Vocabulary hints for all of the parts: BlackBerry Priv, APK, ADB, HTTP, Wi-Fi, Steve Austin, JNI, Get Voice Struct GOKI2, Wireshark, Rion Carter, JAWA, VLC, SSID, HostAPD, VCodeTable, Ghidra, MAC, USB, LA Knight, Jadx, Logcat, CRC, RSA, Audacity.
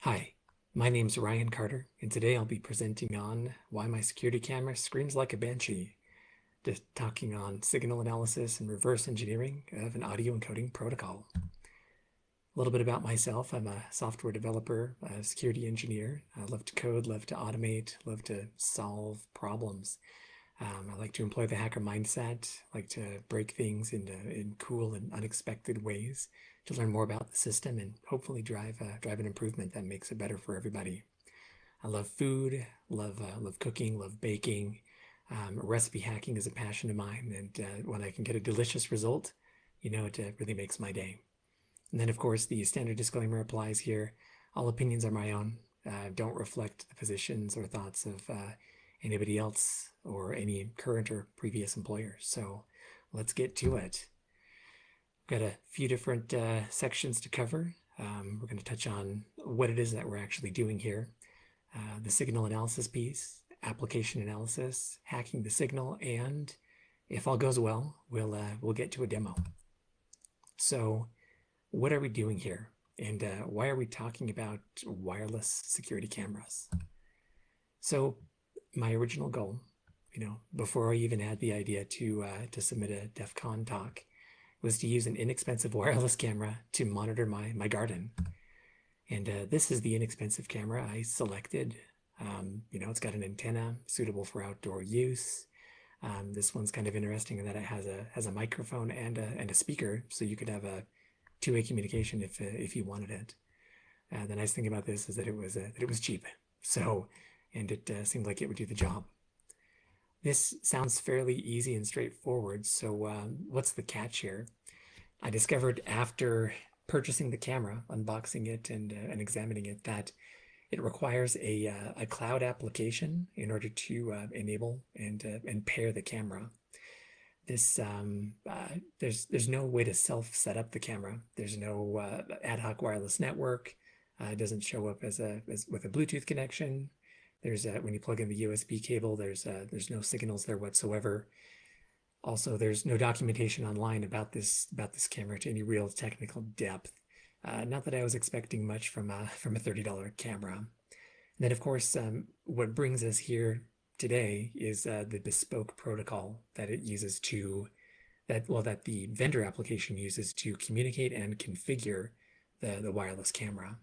Hi, my name's Rion Carter, and today I'll be presenting on why my security camera screams like a banshee, just talking on signal analysis and reverse engineering of an audio encoding protocol. A little bit about myself. I'm a software developer, a security engineer. I love to code, love to automate, love to solve problems. I like to employ the hacker mindset, like to break things in cool and unexpected ways to learn more about the system and hopefully drive an improvement that makes it better for everybody. I love food, love cooking, love baking. Recipe hacking is a passion of mine, and when I can get a delicious result, you know, it really makes my day. And then, of course, the standard disclaimer applies here. All opinions are my own. Don't reflect the positions or thoughts of anybody else or any current or previous employer. So let's get to it. We've got a few different sections to cover. We're going to touch on what it is that we're actually doing here. The signal analysis piece, application analysis, hacking the signal, and if all goes well, we'll get to a demo. So what are we doing here? And why are we talking about wireless security cameras? So my original goal, you know, before I even had the idea to submit a DEF CON talk, was to use an inexpensive wireless camera to monitor my garden. And this is the inexpensive camera I selected. You know, it's got an antenna suitable for outdoor use. This one's kind of interesting in that it has a microphone and a speaker, so you could have a two-way communication if you wanted it. The nice thing about this is that it was cheap. So, and it seemed like it would do the job. This sounds fairly easy and straightforward, so what's the catch here? I discovered after purchasing the camera, unboxing it and examining it, that it requires a cloud application in order to enable and pair the camera. This there's no way to self-set up the camera. There's no ad hoc wireless network. It doesn't show up with a Bluetooth connection. When you plug in the USB cable, there's no signals there whatsoever. Also, there's no documentation online about this camera to any real technical depth. Not that I was expecting much from a $30 camera. And then, of course, what brings us here today is the bespoke protocol that it uses that the vendor application uses to communicate and configure the wireless camera.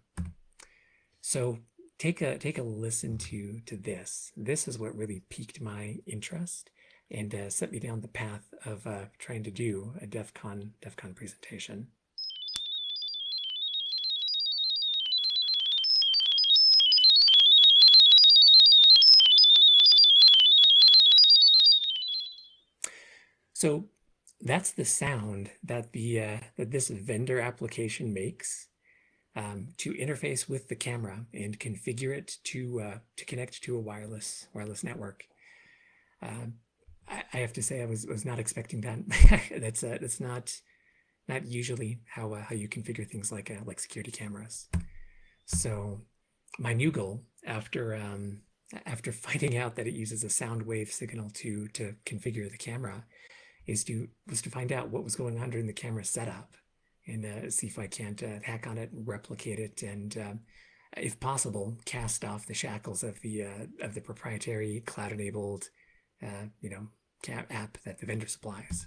So Take a listen to this. This is what really piqued my interest and set me down the path of trying to do a DEF CON presentation. So that's the sound that this vendor application makes to interface with the camera and configure it to connect to a wireless network. I have to say I was not expecting that. That's not usually how you configure things like security cameras. So my new goal after finding out that it uses a sound wave signal to configure the camera was to find out what was going on during the camera setup, and see if I can't hack on it and replicate it, and if possible, cast off the shackles of the proprietary cloud-enabled, you know, app that the vendor supplies.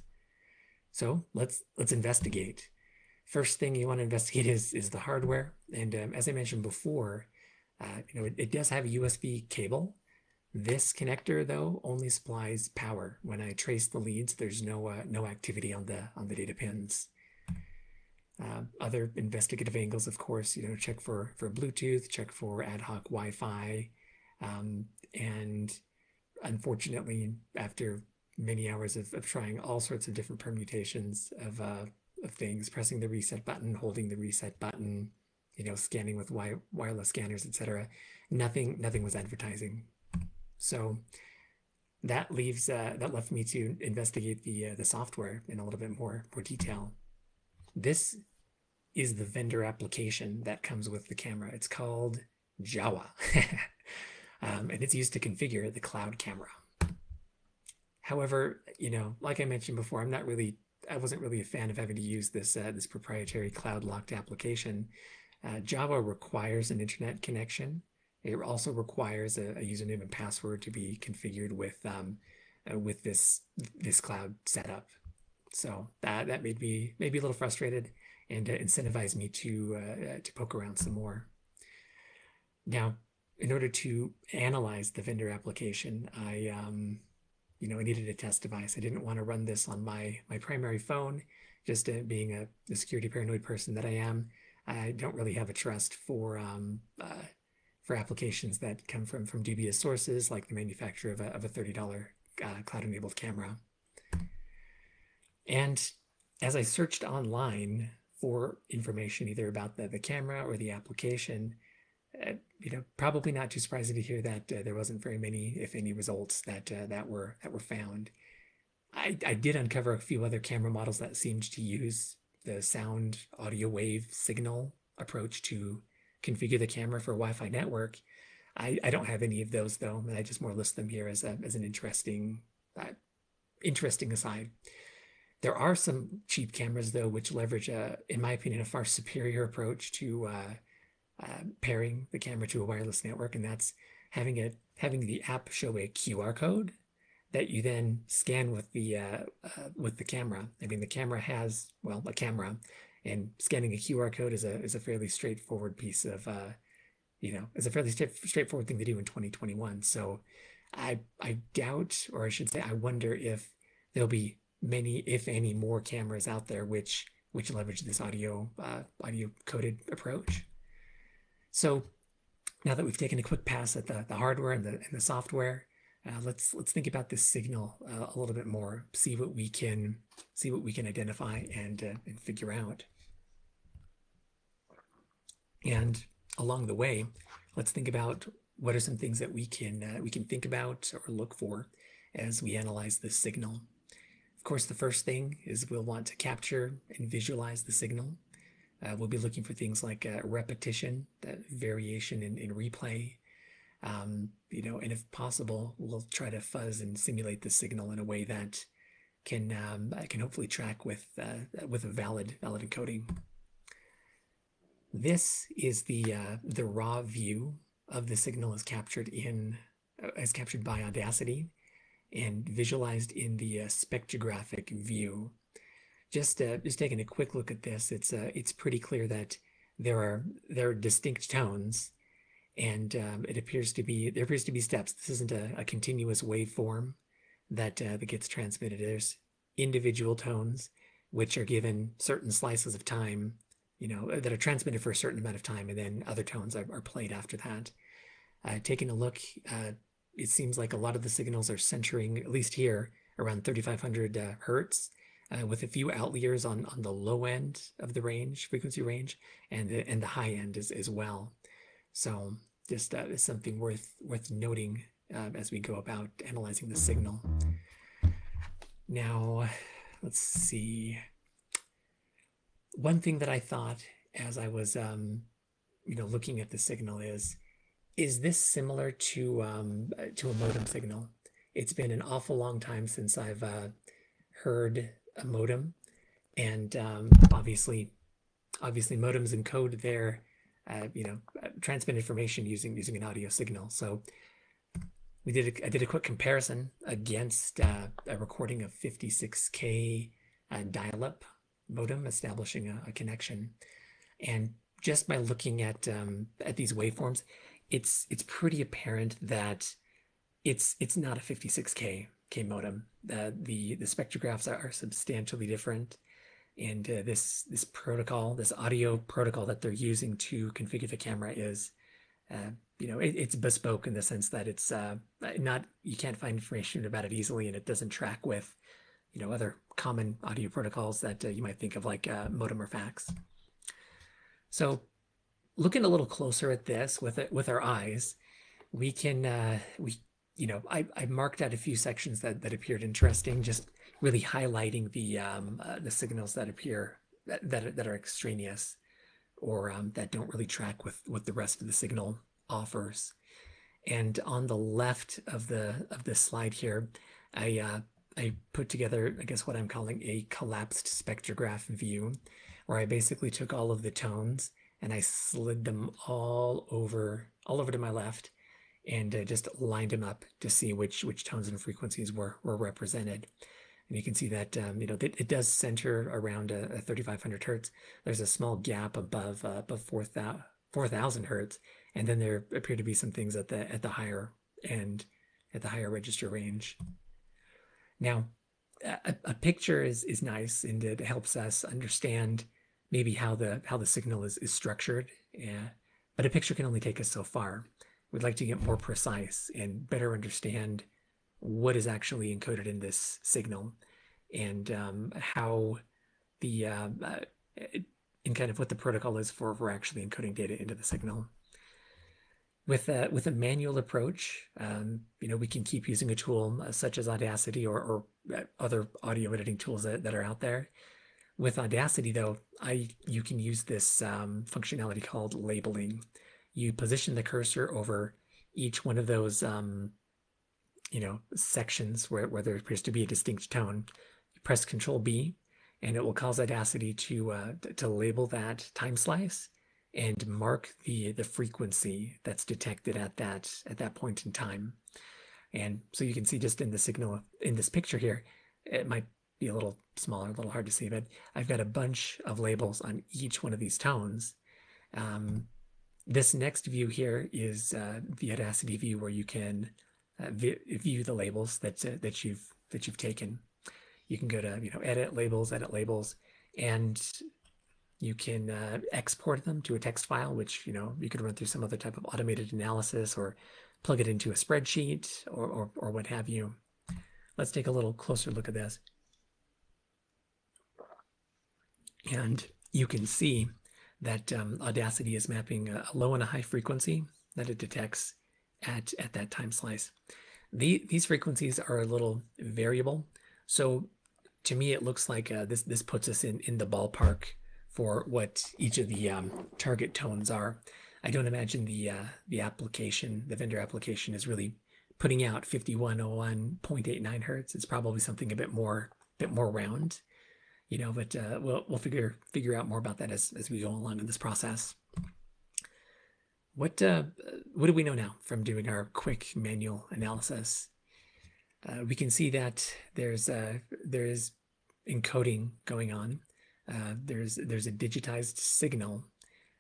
So let's investigate. First thing you want to investigate is the hardware, and as I mentioned before, you know, it does have a USB cable. This connector though only supplies power. When I trace the leads, there's no activity on the data pins. Other investigative angles, of course, you know, check for Bluetooth, check for ad hoc Wi-Fi, and unfortunately, after many hours of trying all sorts of different permutations of things, pressing the reset button, holding the reset button, you know, scanning with wireless scanners, etc., nothing was advertising. So that left me to investigate the software in a little bit more detail. This is the vendor application that comes with the camera. It's called JAWA, and it's used to configure the cloud camera. However, you know, like I mentioned before, I wasn't really a fan of having to use this proprietary cloud-locked application. Java requires an internet connection. It also requires a username and password to be configured with this cloud setup. So that made me maybe a little frustrated and incentivized me to poke around some more. Now, in order to analyze the vendor application, I needed a test device. I didn't want to run this on my primary phone. Just being a security paranoid person that I am, I don't really have a trust for applications that come from dubious sources, like the manufacturer of a $30 cloud-enabled camera. And as I searched online for information either about the camera or the application, probably not too surprising to hear that there wasn't very many, if any, results that were found. I did uncover a few other camera models that seemed to use the sound audio wave signal approach to configure the camera for a Wi-Fi network. I don't have any of those though, and I just more list them here as an interesting aside. There are some cheap cameras though, which leverage, in my opinion, a far superior approach to pairing the camera to a wireless network, and that's having the app show a QR code that you then scan with the camera. I mean, the camera has, well, a camera, and scanning a QR code is a fairly straightforward piece of, is a fairly straightforward thing to do in 2021. So I doubt, or I should say, I wonder if there'll be many, if any, more cameras out there which leverage this audio coded approach. So now that we've taken a quick pass at the hardware and the software, let's think about this signal a little bit more. See what we can identify and figure out. And along the way, let's think about what are some things that we can think about or look for as we analyze this signal. Of course, the first thing is we'll want to capture and visualize the signal. We'll be looking for things like repetition, variation in replay. And if possible, we'll try to fuzz and simulate the signal in a way that can hopefully track with a valid encoding. This is the raw view of the signal as captured by Audacity and visualized in the spectrographic view. Just taking a quick look at this, it's pretty clear that there are distinct tones, and there appears to be steps. This isn't a continuous waveform that gets transmitted. There's individual tones which are given certain slices of time, that are transmitted for a certain amount of time, and then other tones are played after that. Taking a look, it seems like a lot of the signals are centering, at least here, around 3,500 hertz. With a few outliers on the low end of the range, frequency range, and the high end as well. So just is something worth noting as we go about analyzing the signal. Now, let's see. One thing that I thought as I was looking at the signal is this similar to a modem signal? It's been an awful long time since I've heard a modem, and obviously modems encode their transmit information using an audio signal. So I did a quick comparison against a recording of 56K dial-up modem, establishing a connection, and just by looking at these waveforms, it's pretty apparent that it's not a 56K modem. The spectrographs are substantially different, and this protocol, this audio protocol that they're using to configure the camera is, it's bespoke in the sense that it's not, you can't find information about it easily, and it doesn't track with, other common audio protocols that you might think of, like modem or fax. So, looking a little closer at this with our eyes, we can I marked out a few sections that appeared interesting, just really highlighting the signals that appear that are extraneous, or that don't really track with what the rest of the signal offers. And on the left of the slide here, I put together, I guess, what I'm calling a collapsed spectrograph view, where I basically took all of the tones and I slid them all over to my left and just lined them up to see which tones and frequencies were represented. And you can see that it does center around 3,500 hertz. There's a small gap above 4,000 hertz, and then there appear to be some things at the higher end, at the higher register range. Now, a picture is nice, and it helps us understand maybe how the signal is structured. Yeah. But a picture can only take us so far. We'd like to get more precise and better understand what is actually encoded in this signal, and how the and kind of what the protocol is for actually encoding data into the signal. With a manual approach, we can keep using a tool such as Audacity or other audio editing tools that are out there. With Audacity, though, you can use this functionality called labeling. You position the cursor over each one of those sections where there appears to be a distinct tone. You press Control B, and it will cause Audacity to label that time slice and mark the frequency that's detected at that point in time. And so you can see just in the signal in this picture here, it might be a little smaller, a little hard to see, but I've got a bunch of labels on each one of these tones. This next view here is the Audacity view, where you can view the labels that you've taken. You can go to edit labels, and you can export them to a text file, which you could run through some other type of automated analysis or plug it into a spreadsheet or what have you. Let's take a little closer look at this. And you can see that Audacity is mapping a low and a high frequency that it detects at that time slice. These frequencies are a little variable. So to me, it looks like this puts us in the ballpark for what each of the target tones are. I don't imagine the vendor application is really putting out 5101.89 hertz. It's probably something a bit more round. But we'll figure out more about that as we go along in this process. What do we know now from doing our quick manual analysis? We can see that there is encoding going on. There's a digitized signal,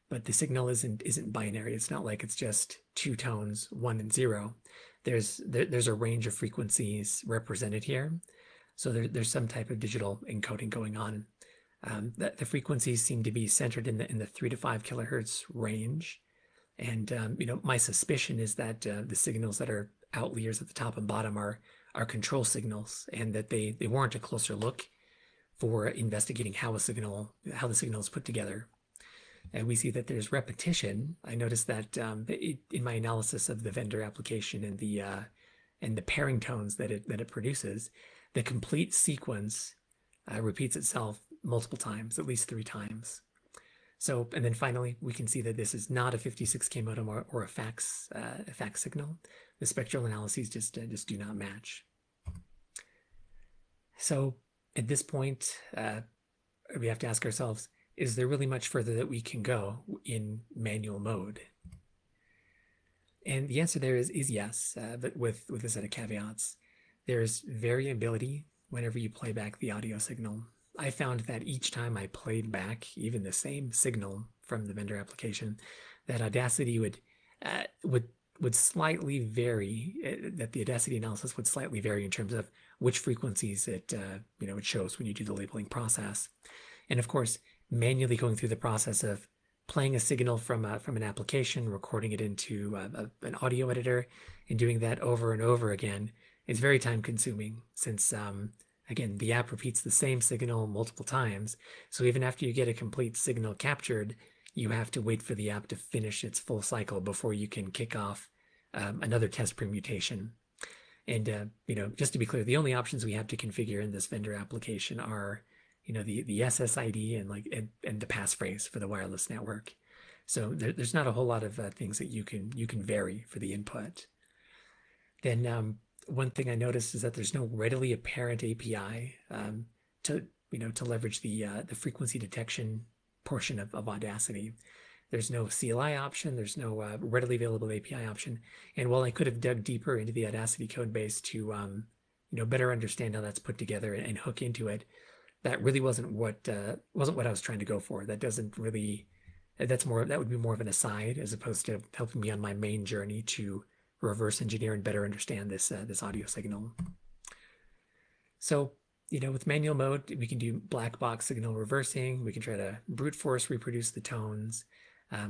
but the signal isn't binary. It's not like it's just two tones, 1 and 0. There's a range of frequencies represented here. So there's some type of digital encoding going on. The frequencies seem to be centered in the 3 to 5 kilohertz range, and my suspicion is that the signals that are outliers at the top and bottom are control signals, and that they warrant a closer look for investigating how the signal is put together. And we see that there's repetition. I noticed that in my analysis of the vendor application and the pairing tones that it produces. The complete sequence repeats itself multiple times, at least 3 times. So, and then finally, we can see that this is not a 56K modem or a fax signal. The spectral analyses just do not match. So at this point, we have to ask ourselves, is there really much further that we can go in manual mode? And the answer there is yes, but with a set of caveats. There's variability whenever you play back the audio signal. I found that each time I played back even the same signal from the vendor application, that Audacity would slightly vary. That the Audacity analysis would slightly vary in terms of which frequencies it shows when you do the labeling process. And of course, manually going through the process of playing a signal from an application, recording it into an audio editor, and doing that over and over again. It's very time-consuming since, again, the app repeats the same signal multiple times. So even after you get a complete signal captured, you have to wait for the app to finish its full cycle before you can kick off another test permutation. And just to be clear, the only options we have to configure in this vendor application are, the SSID and the passphrase for the wireless network. So there's not a whole lot of things that you can vary for the input. Then. One thing I noticed is that there's no readily apparent API to leverage the frequency detection portion of Audacity. There's no CLI option. There's no readily available API option. And while I could have dug deeper into the Audacity code base to better understand how that's put together and hook into it, that really wasn't what I was trying to go for. That doesn't really. That would be more of an aside as opposed to helping me on my main journey to reverse engineer and better understand this this audio signal. So, with manual mode, we can do black box signal reversing. We can try to brute force reproduce the tones.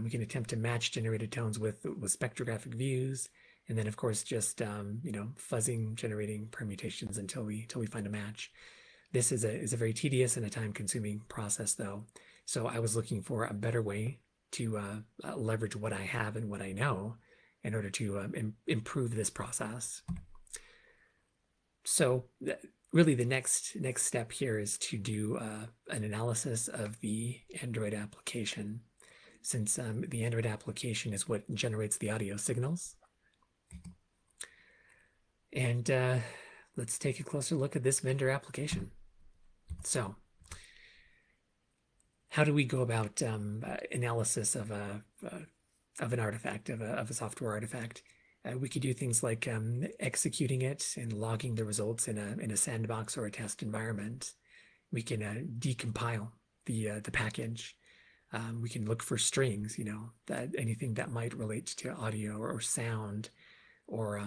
We can attempt to match generated tones with spectrographic views, and then of course just fuzzing, generating permutations until we find a match. This is a very tedious and a time-consuming process, though. So I was looking for a better way to leverage what I have and what I know in order to improve this process. So really the next step here is to do an analysis of the Android application, since the Android application is what generates the audio signals. And let's take a closer look at this vendor application. So, how do we go about analysis of a software artifact? We could do things like executing it and logging the results in a sandbox or a test environment. We can decompile the package. We can look for strings, that anything that might relate to audio or sound, or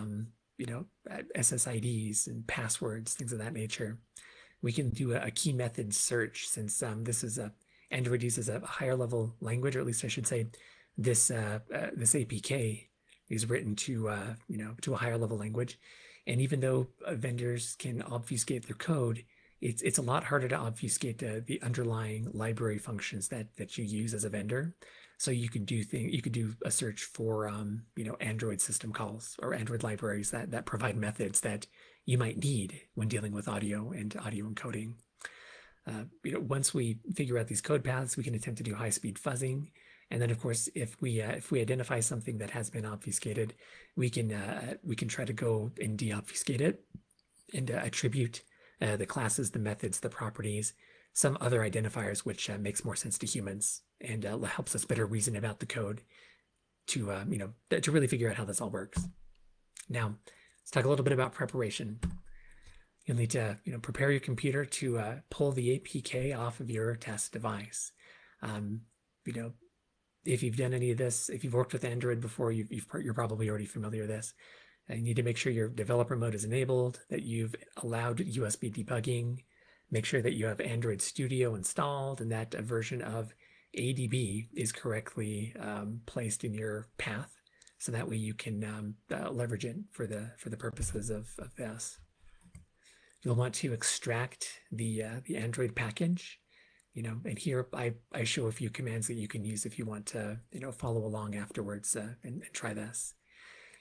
SSIDs and passwords, things of that nature. We can do a key method search, since this is a Android uses a higher level language, or at least I should say, this this APK is written to a higher level language, and even though vendors can obfuscate their code, it's a lot harder to obfuscate the underlying library functions that you use as a vendor. So you could do a search for Android system calls or Android libraries that provide methods that you might need when dealing with audio and audio encoding. Once we figure out these code paths, we can attempt to do high-speed fuzzing, and then, of course, if we identify something that has been obfuscated, we can try to go and deobfuscate it, and attribute the classes, the methods, the properties, some other identifiers, which makes more sense to humans and helps us better reason about the code to really figure out how this all works. Now, let's talk a little bit about preparation. You'll need to prepare your computer to pull the APK off of your test device. If you've done any of this, if you've worked with Android before, you're probably already familiar with this. You need to make sure your developer mode is enabled, that you've allowed USB debugging, make sure that you have Android Studio installed, and that a version of ADB is correctly placed in your path, so that way you can leverage it for the purposes of this. You'll want to extract the Android package, and here I show a few commands that you can use if you want to, follow along afterwards and try this.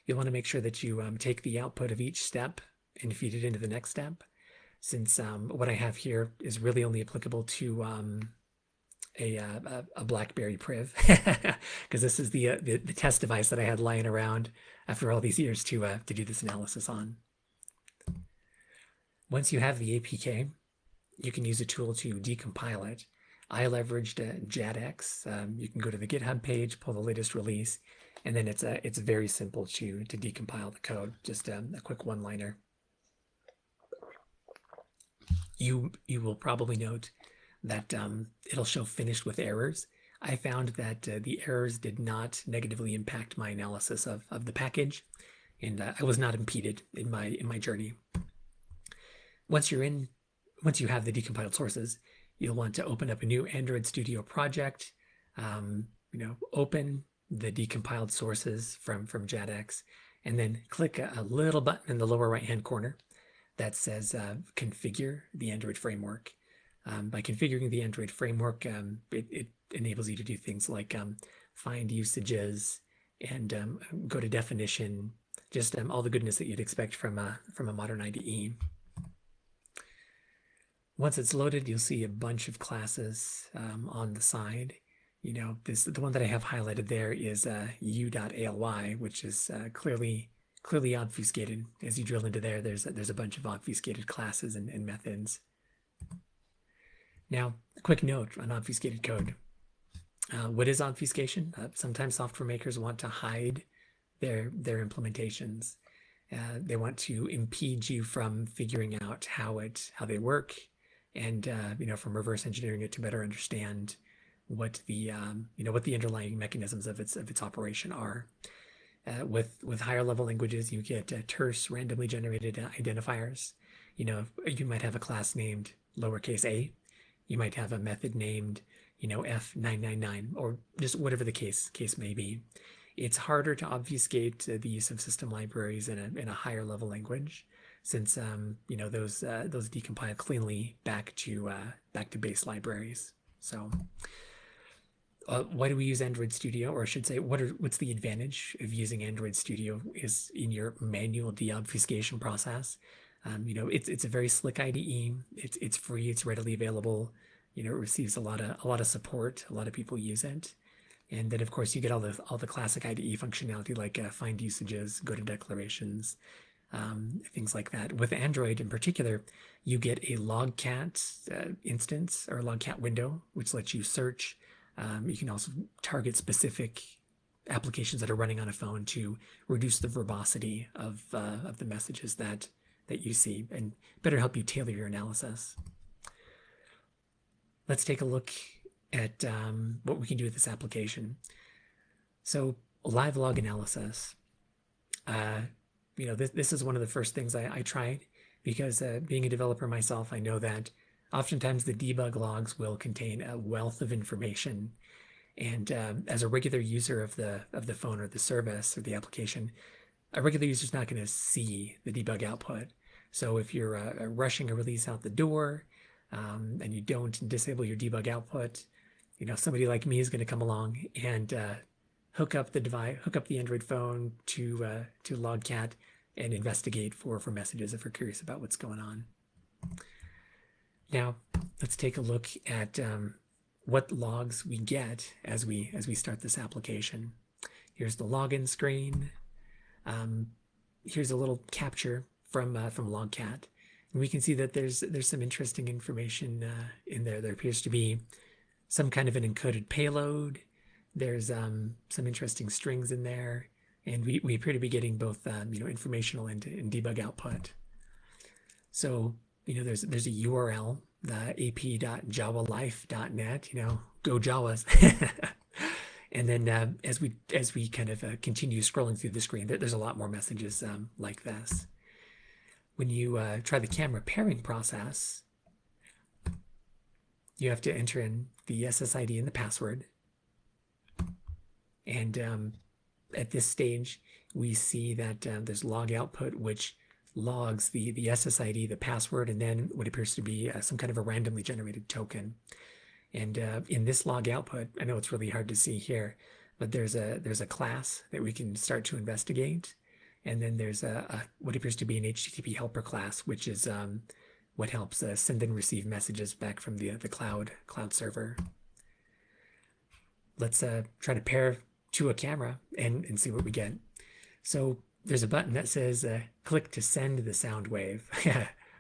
You'll want to make sure that you take the output of each step and feed it into the next step, since what I have here is really only applicable to a BlackBerry Priv, because this is the test device that I had lying around after all these years to do this analysis on. Once you have the APK, you can use a tool to decompile it. I leveraged Jadx. You can go to the GitHub page, pull the latest release, and then it's very simple to decompile the code. Just a quick one-liner. You will probably note that it'll show finished with errors. I found that the errors did not negatively impact my analysis of the package, and I was not impeded in my journey. Once you have the decompiled sources, you'll want to open up a new Android Studio project. Open the decompiled sources from Jadx, and then click a little button in the lower right-hand corner that says "Configure the Android Framework." By configuring the Android Framework, it enables you to do things like find usages and go to definition, just all the goodness that you'd expect from a modern IDE. Once it's loaded, you'll see a bunch of classes on the side. The one that I have highlighted there is u.aly, which is clearly obfuscated. As you drill into there, there's a bunch of obfuscated classes and methods. Now, a quick note on obfuscated code. What is obfuscation? Sometimes software makers want to hide their implementations. They want to impede you from figuring out how they work, and you know, from reverse engineering it to better understand what the you know, what the underlying mechanisms of its operation are. With higher level languages, you get terse, randomly generated identifiers. You know, you might have a class named lowercase a, you might have a method named, you know, F999, or just whatever the case may be. It's harder to obfuscate the use of system libraries in a higher level language, since you know, those decompile cleanly back to base libraries. So why do we use Android Studio? Or I should say, what's the advantage of using Android Studio is in your manual deobfuscation process. You know, it's a very slick IDE. It's free. It's readily available. You know, it receives a lot of support. A lot of people use it. And then, of course, you get all the classic IDE functionality, like find usages, go to declarations, things like that. With Android in particular, you get a Logcat instance or a Logcat window, which lets you search. You can also target specific applications that are running on a phone to reduce the verbosity of the messages that you see, and better help you tailor your analysis. Let's take a look at what we can do with this application. So live log analysis, you know, this is one of the first things I tried, because being a developer myself, I know that oftentimes the debug logs will contain a wealth of information. And as a regular user of the phone or the service or the application, a regular user is not going to see the debug output. So if you're rushing a release out the door, and you don't disable your debug output, you know, somebody like me is going to come along and hook up the Android phone to Logcat and investigate for messages if we're curious about what's going on. Now let's take a look at what logs we get as we start this application. Here's the login screen. Here's a little capture from Logcat. We can see that there's some interesting information in there. There appears to be some kind of an encoded payload. There's some interesting strings in there, and we appear to be getting both you know, informational and debug output. So you know, there's a URL, ap.jawalife.net. You know, go Jawas. And then as we kind of continue scrolling through the screen, there's a lot more messages like this. When you try the camera pairing process, you have to enter in the SSID and the password. And at this stage, we see that there's log output, which logs the SSID, the password, and then what appears to be some kind of a randomly generated token. And in this log output, I know it's really hard to see here, but there's a class that we can start to investigate. And then there's what appears to be an HTTP helper class, which is what helps send and receive messages back from the cloud server. Let's try to pair to a camera and see what we get. So there's a button that says click to send the sound wave.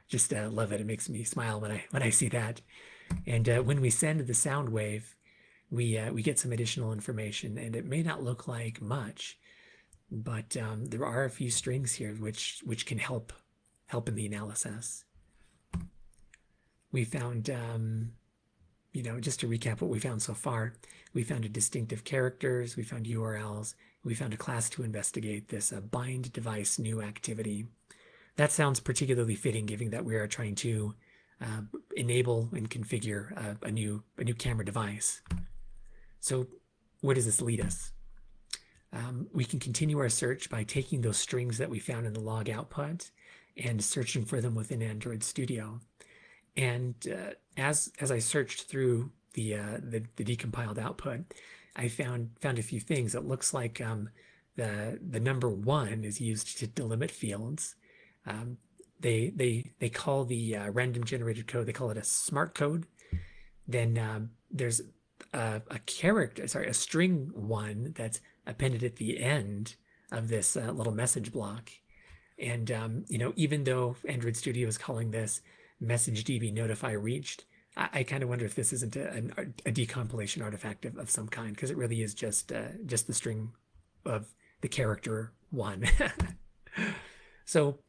Just love it. It makes me smile when I see that. And when we send the sound wave, we get some additional information, and it may not look like much. But there are a few strings here which can help in the analysis. We found, you know, just to recap what we found so far, we found a distinctive characters, we found URLs, we found a class to investigate this bind device new activity. That sounds particularly fitting, given that we are trying to enable and configure a new camera device. So where does this lead us? We can continue our search by taking those strings that we found in the log output and searching for them within Android Studio. And as I searched through the decompiled output, I found a few things. It looks like the number 1 is used to delimit fields. They call the random generated code, they call it a smart code. Then there's a string 1 that's appended at the end of this little message block. And you know, even though Android Studio is calling this message DB notify reached, I kind of wonder if this isn't a decompilation artifact of some kind, because it really is just the string of the character 1. So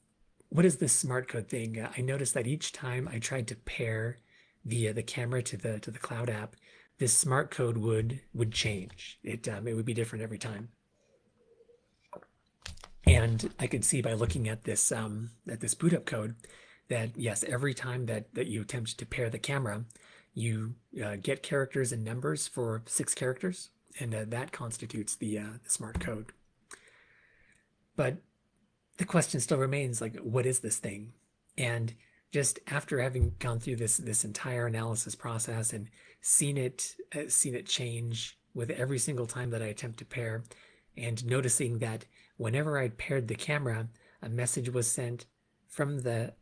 what is this smart code thing? I noticed that each time I tried to pair the camera to the cloud app, this smart code would change. It would be different every time. And I could see by looking at this boot up code that yes, every time that you attempt to pair the camera, you get characters and numbers for 6 characters, and that constitutes the smart code. But the question still remains, like, what is this thing? And just after having gone through this entire analysis process and seen it change with every single time that I attempt to pair, and noticing that whenever I paired the camera, a message was sent from the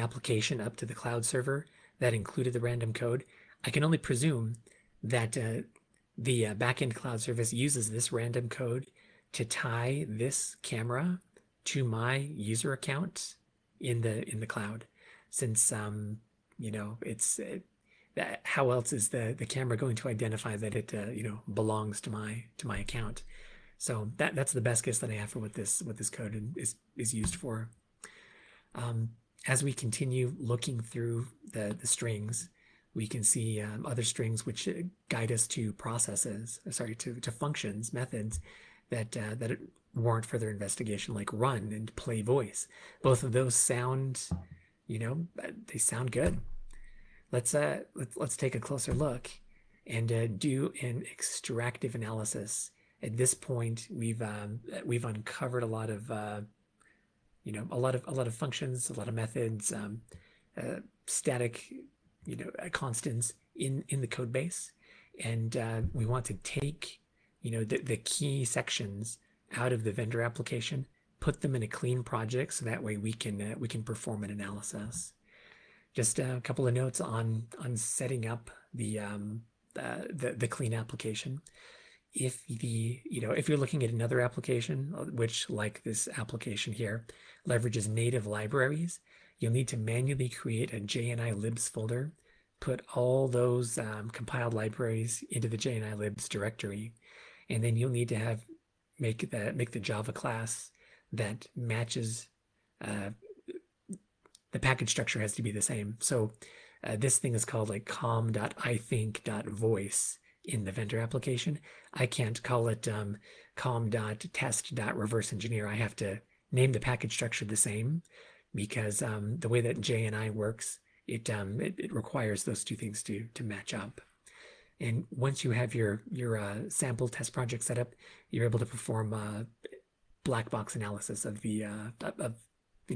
application up to the cloud server that included the random code, I can only presume that the backend cloud service uses this random code to tie this camera to my user account in the cloud, since you know, how else is the camera going to identify that it you know, belongs to my account? So that's the best guess that I have for what this code is used for. As we continue looking through the strings, we can see other strings which guide us to processes, sorry, to functions, methods that warrant further investigation, like run and play voice. Both of those sound, you know, they sound good. Let's take a closer look and do an extractive analysis. At this point, we've uncovered a lot of you know, a lot of functions, a lot of methods, static, you know, constants in the code base, and we want to take, you know, the key sections out of the vendor application, put them in a clean project, so that way we can perform an analysis. Just a couple of notes on setting up the clean application. If you know, if you're looking at another application, which like this application here leverages native libraries, you'll need to manually create a JNI libs folder, put all those compiled libraries into the JNI libs directory, and then you'll need to make the Java class that matches. The package structure has to be the same. So this thing is called like com.ithink.voice. In the vendor application, I can't call it com.test.reverse engineer. I have to name the package structure the same, because the way that JNI works, it requires those two things to match up. And once you have your sample test project set up, you're able to perform black box analysis of the you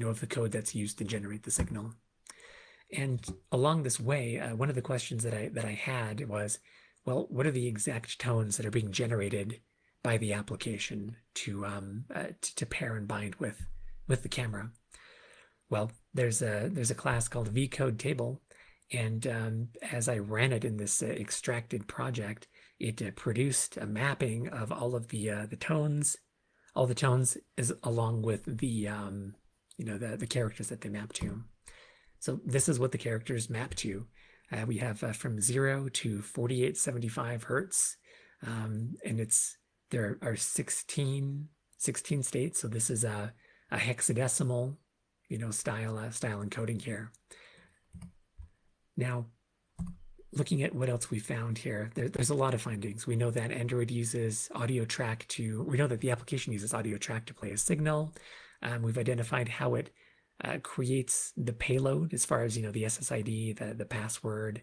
know, of the code that's used to generate the signal. And along this way, one of the questions that I had was, well, what are the exact tones that are being generated by the application to pair and bind with the camera? Well, there's a class called VCodeTable, and as I ran it in this extracted project, it produced a mapping of all of the tones, all the tones is along with the you know, the characters that they map to. So this is what the characters map to. We have from 0 to 4875 hertz, and there are 16 states. So this is a hexadecimal, you know, style encoding here. Now, looking at what else we found here, there's a lot of findings. We know that Android uses audio track we know that the application uses audio track to play a signal. We've identified how it creates the payload, as far as, you know, the SSID, the password,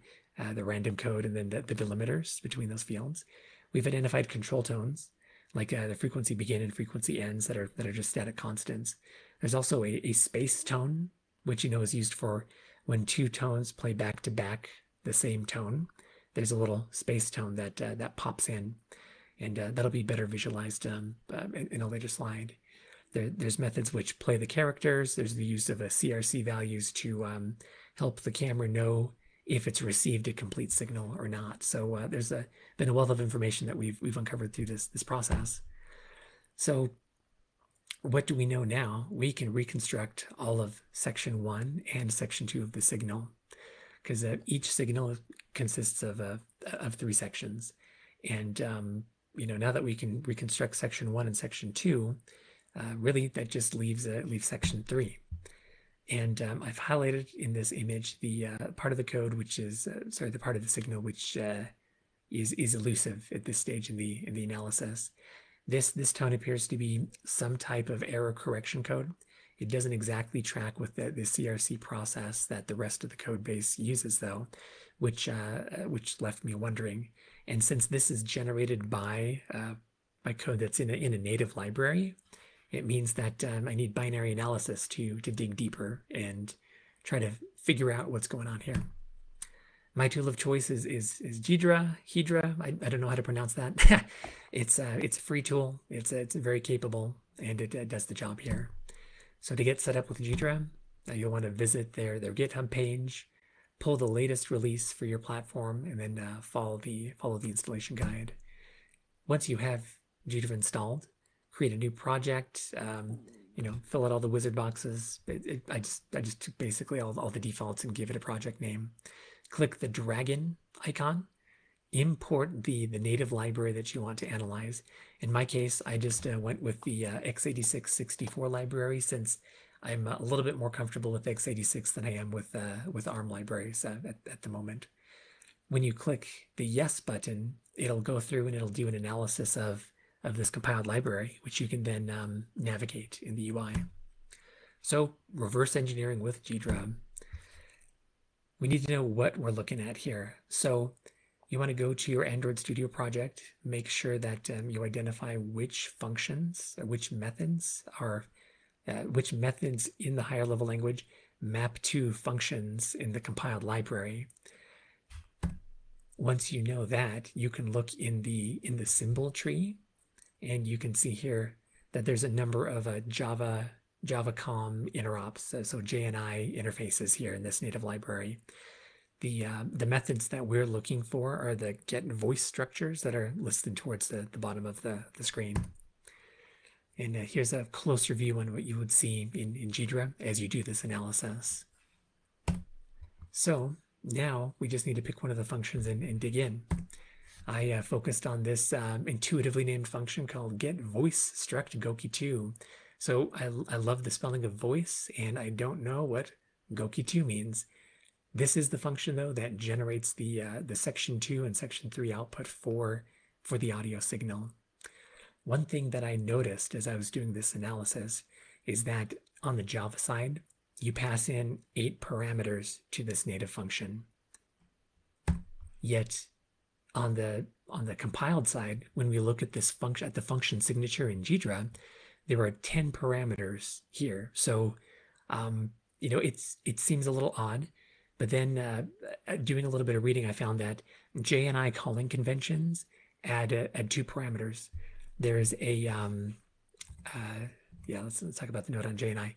the random code, and then the delimiters between those fields. We've identified control tones, like the frequency begin and frequency ends, that are just static constants. There's also a space tone, which, you know, is used for when two tones play back to back the same tone. There's a little space tone that pops in, and that'll be better visualized in a later slide. There's methods which play the characters. There's the use of CRC values to help the camera know if it's received a complete signal or not. So there's been a wealth of information that we've uncovered through this process. So what do we know now? We can reconstruct all of section 1 and section 2 of the signal. because each signal consists of three sections. And you know, now that we can reconstruct section 1 and section 2, really that just leaves section 3. And I've highlighted in this image the part of the code which is sorry, the part of the signal which is elusive at this stage in the analysis. This tone appears to be some type of error correction code. It doesn't exactly track with the CRC process that the rest of the code base uses, though, which left me wondering. And since this is generated by code that's in a native library, it means that I need binary analysis to dig deeper and try to figure out what's going on here. My tool of choice is Ghidra. I don't know how to pronounce that. It's a free tool. It's very capable, and it does the job here. So to get set up with Ghidra, you'll want to visit their GitHub page, pull the latest release for your platform, and then follow the installation guide. Once you have Ghidra installed, create a new project. You know, fill out all the wizard boxes. I just took basically all the defaults and gave it a project name. Click the dragon icon, import the native library that you want to analyze. In my case, I just went with the x86-64 library, since I'm a little bit more comfortable with x86 than I am with ARM libraries at the moment. When you click the yes button, it'll go through and it'll do an analysis of this compiled library, which you can then navigate in the UI. So reverse engineering with Ghidra. We need to know what we're looking at here. So you want to go to your Android Studio project, make sure that you identify which functions, which methods are, which methods in the higher level language map to functions in the compiled library. Once you know that, you can look in the symbol tree, and you can see here that there's a number of JavaCom interops, so JNI interfaces here in this native library. The methods that we're looking for are the Get Voice structures that are listed towards the bottom of the screen. And here's a closer view on what you would see in Ghidra as you do this analysis. So now we just need to pick one of the functions and dig in. I focused on this intuitively named function called Get Voice Struct GOKI2. So I love the spelling of voice, and I don't know what GOKI2 means. This is the function, though, that generates the section 2 and section 3 output for the audio signal. One thing that I noticed as I was doing this analysis is that on the Java side, you pass in 8 parameters to this native function. Yet on the compiled side, when we look at this function, at the function signature in Ghidra, there are 10 parameters here. So you know, it seems a little odd. But then doing a little bit of reading, I found that JNI calling conventions add 2 parameters. There's a, yeah, let's talk about the note on JNI.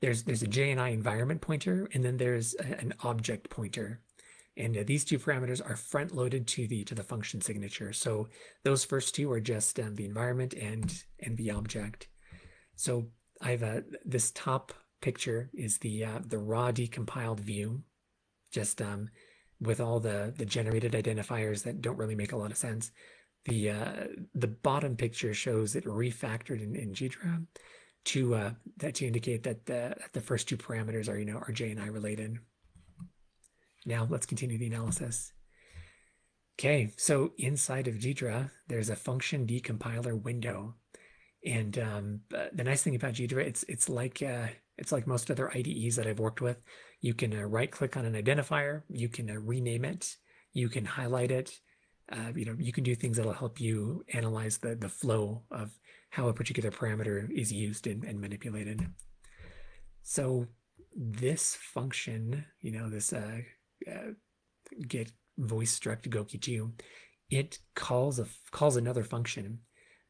There's a JNI environment pointer, and then there's an object pointer. And these 2 parameters are front loaded to the function signature. So those first 2 are just the environment and the object. So I've this top picture is the raw decompiled view, just with all the generated identifiers that don't really make a lot of sense. The bottom picture shows it refactored in Ghidra to indicate that the first 2 parameters are, you know, are JNI related. Now let's continue the analysis. Okay, so inside of Ghidra, there's a function decompiler window, and the nice thing about Ghidra, it's like most other IDEs that I've worked with. You can right-click on an identifier, you can rename it, you can highlight it, you know, you can do things that'll help you analyze the flow of how a particular parameter is used and manipulated. So this function, you know, this get voice struct GOKI2, it calls another function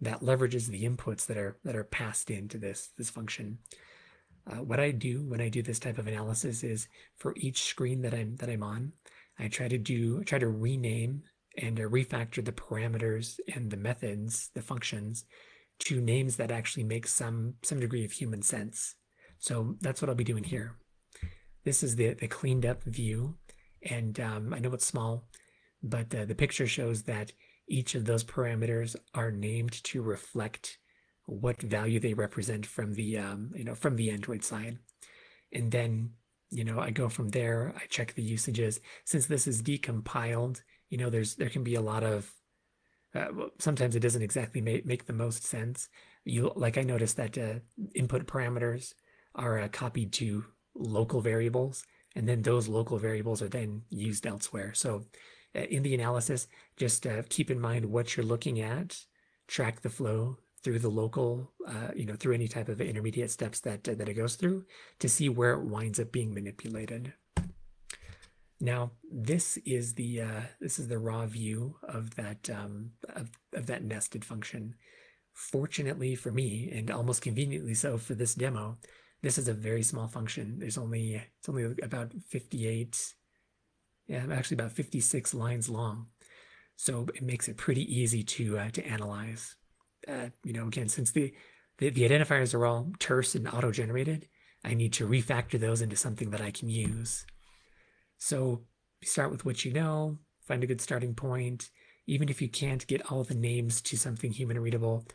that leverages the inputs that are passed into this function. What I do when I do this type of analysis is, for each screen that I'm on, I try to rename and refactor the parameters and the methods, the functions, to names that actually make some degree of human sense. So that's what I'll be doing here. This is the cleaned up view, And I know it's small, but the picture shows that each of those parameters are named to reflect what value they represent from the from the Android sign. And then I go from there. I check the usages. Since this is decompiled, there can be a lot of well, sometimes it doesn't exactly make the most sense. Like I noticed that input parameters are copied to local variables, and then those local variables are then used elsewhere. So in the analysis, just keep in mind what you're looking at, track the flow through the local, through any type of intermediate steps that, that it goes through to see where it winds up being manipulated. Now, this is the raw view of that nested function. Fortunately for me, and almost conveniently so for this demo, this is a very small function. There's only, it's only about 58, yeah, actually about 56 lines long. So it makes it pretty easy to analyze. Again, since the identifiers are all terse and auto-generated, I need to refactor those into something that I can use. So start with what you know, find a good starting point. Even if you can't get all the names to something human readable,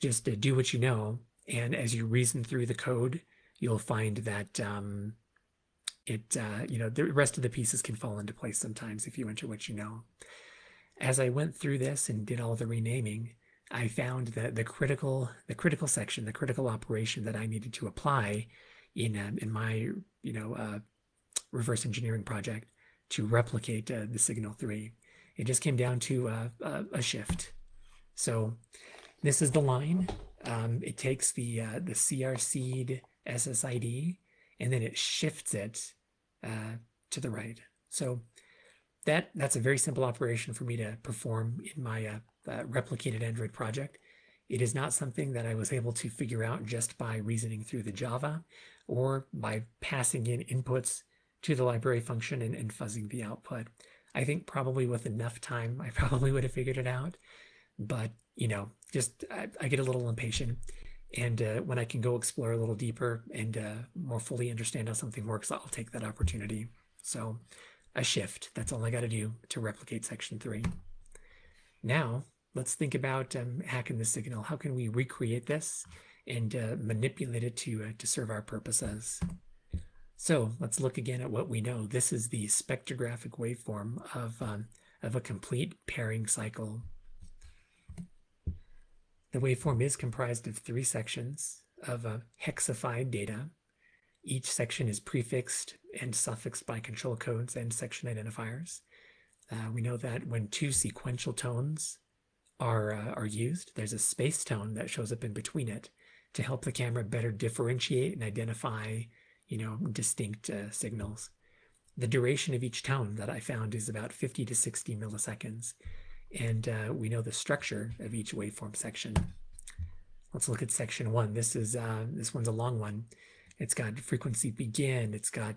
just do what you know. And as you reason through the code, you'll find that the rest of the pieces can fall into place sometimes if you enter what you know. As I went through this and did all the renaming, I found that the critical section, the critical operation that I needed to apply in my reverse engineering project to replicate the signal 3. It just came down to a shift. So this is the line. It takes the CRC'd SSID and then it shifts it to the right. So that's a very simple operation for me to perform in my replicated Android project. It is not something that I was able to figure out just by reasoning through the Java or by passing in inputs to the library function and fuzzing the output. I think probably with enough time, I probably would have figured it out. But, I get a little impatient. And when I can go explore a little deeper and more fully understand how something works, I'll take that opportunity. So a shift, that's all I got to do to replicate section 3. Now, let's think about hacking the signal. How can we recreate this and manipulate it to serve our purposes? So let's look again at what we know. This is the spectrographic waveform of a complete pairing cycle. The waveform is comprised of 3 sections of hexified data. Each section is prefixed and suffixed by control codes and section identifiers. We know that when 2 sequential tones are used, there's a space tone that shows up in between it to help the camera better differentiate and identify distinct signals. The duration of each tone that I found is about 50 to 60 milliseconds. And we know the structure of each waveform section. Let's look at section 1. This is this one's a long one. It's got frequency begin. It's got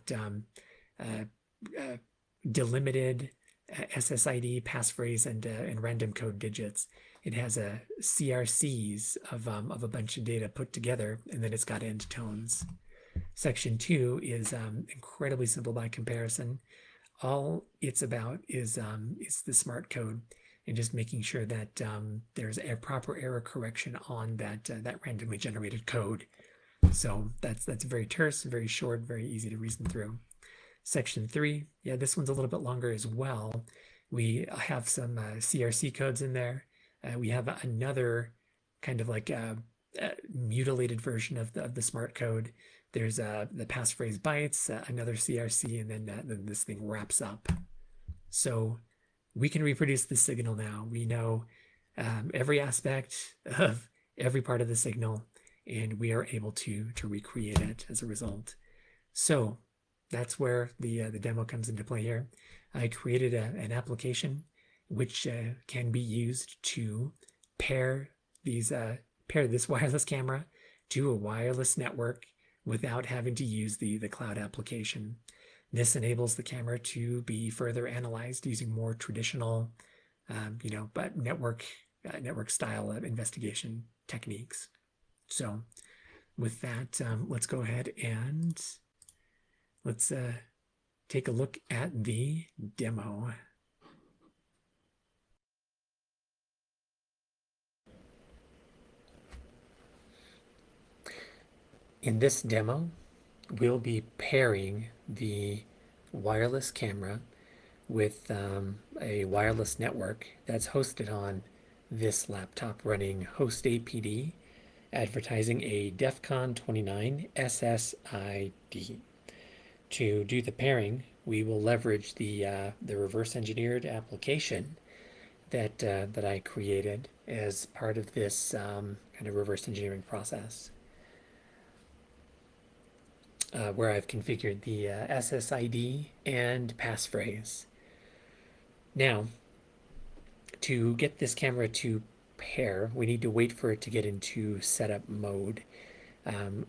delimited SSID, passphrase, and random code digits. It has CRCs of a bunch of data put together, and then it's got end tones. Section 2 is incredibly simple by comparison. All it's about is the smart code and just making sure that there's a proper error correction on that that randomly generated code. So that's very terse, very short, very easy to reason through. Section 3, yeah, this one's a little bit longer as well. We have some CRC codes in there. We have another kind of like a mutilated version of the smart code. There's the passphrase bytes, another CRC, and then this thing wraps up. So we can reproduce the signal now. We know every aspect of every part of the signal, and we are able to recreate it as a result. So that's where the demo comes into play here. I created an application which can be used to pair this wireless camera to a wireless network without having to use the cloud application. This enables the camera to be further analyzed using more traditional, but network style of investigation techniques. So with that, let's go ahead and let's take a look at the demo. In this demo, we'll be pairing the wireless camera with a wireless network that's hosted on this laptop running HostAPD, advertising a DEF CON 29 SSID. To do the pairing, we will leverage the reverse engineered application that I created as part of this kind of reverse engineering process, where I've configured the SSID and passphrase. Now, to get this camera to pair, we need to wait for it to get into setup mode.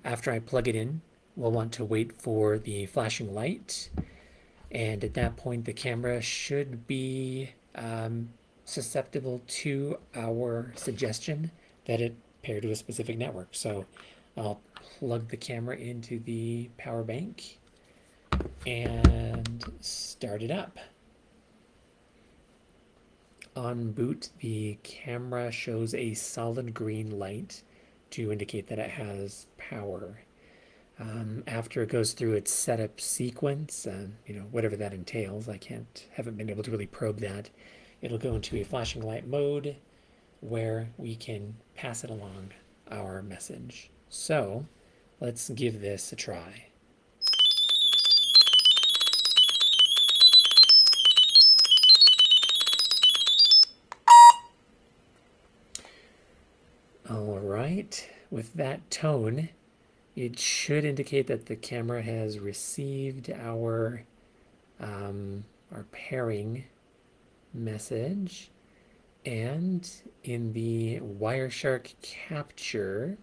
After I plug it in, we'll want to wait for the flashing light, and at that point the camera should be susceptible to our suggestion that it pair to a specific network. So I'll plug the camera into the power bank and start it up. On boot, the camera shows a solid green light to indicate that it has power. After it goes through its setup sequence, you know, whatever that entails, I haven't been able to really probe that. It'll go into a flashing light mode where we can pass it along our message. So let's give this a try. All right, with that tone, it should indicate that the camera has received our pairing message. And in the Wireshark capture,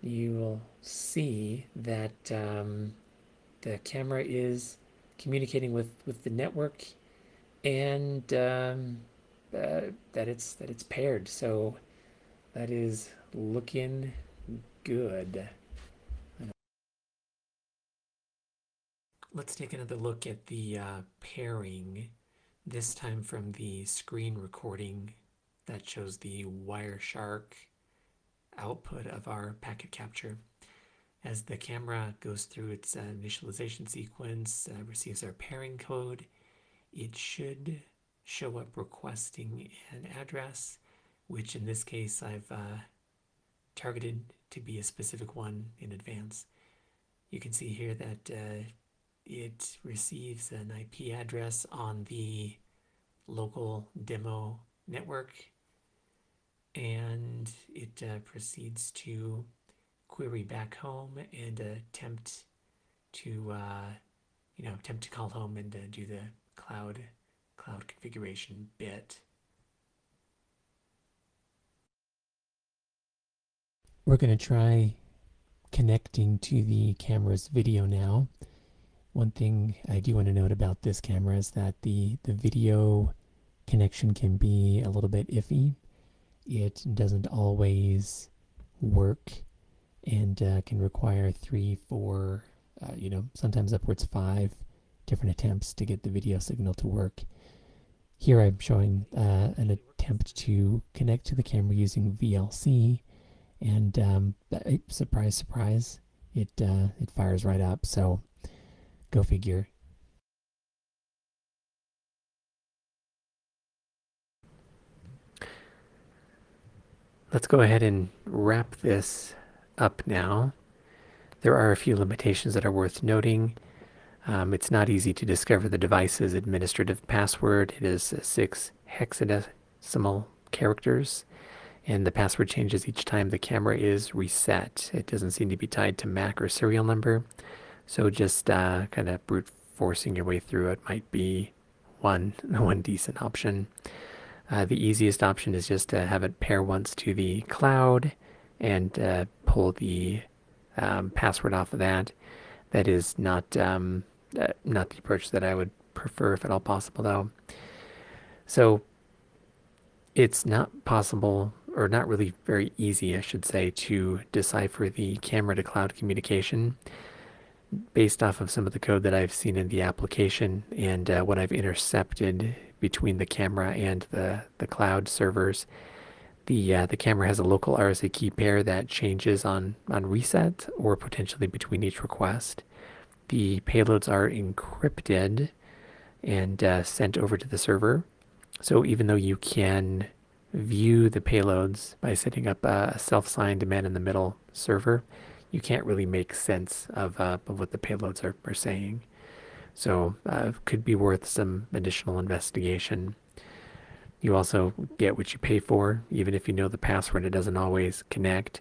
you will see that the camera is communicating with the network, and that it's paired. So that is looking good. Let's take another look at the pairing, this time from the screen recording that shows the Wireshark output of our packet capture. As the camera goes through its initialization sequence, receives our pairing code, it should show up requesting an address, which in this case I've targeted to be a specific one in advance. You can see here that it receives an IP address on the local demo network, and it proceeds to query back home and attempt to call home and do the cloud configuration bit. We're going to try connecting to the camera's video now. One thing I do want to note about this camera is that the video connection can be a little bit iffy. It doesn't always work, and can require 3, 4, sometimes upwards 5 different attempts to get the video signal to work. Here I'm showing an attempt to connect to the camera using VLC. And surprise, surprise, it fires right up, so go figure. Let's go ahead and wrap this up now. There are a few limitations that are worth noting. It's not easy to discover the device's administrative password. It is 6 hexadecimal characters. And the password changes each time the camera is reset. It doesn't seem to be tied to MAC or serial number, so just kind of brute forcing your way through it might be one decent option. The easiest option is just to have it pair once to the cloud and pull the password off of that. That is not the approach that I would prefer, if at all possible, though. So it's not possible, or not really very easy, I should say, to decipher the camera to cloud communication. based off of some of the code that I've seen in the application and what I've intercepted between the camera and the cloud servers. The camera has a local RSA key pair that changes on reset or potentially between each request. The payloads are encrypted and sent over to the server. So even though you can view the payloads by setting up a self-signed man-in-the-middle server, you can't really make sense of what the payloads are saying. So it could be worth some additional investigation. You also get what you pay for. Even if you know the password, it doesn't always connect.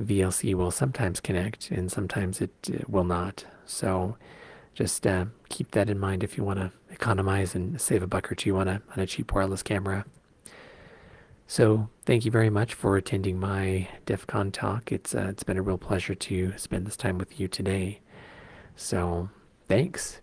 VLC will sometimes connect, and sometimes it will not. So just keep that in mind if you want to economize and save a buck or two on a cheap wireless camera. So thank you very much for attending my DEF CON talk. It's been a real pleasure to spend this time with you today. So thanks.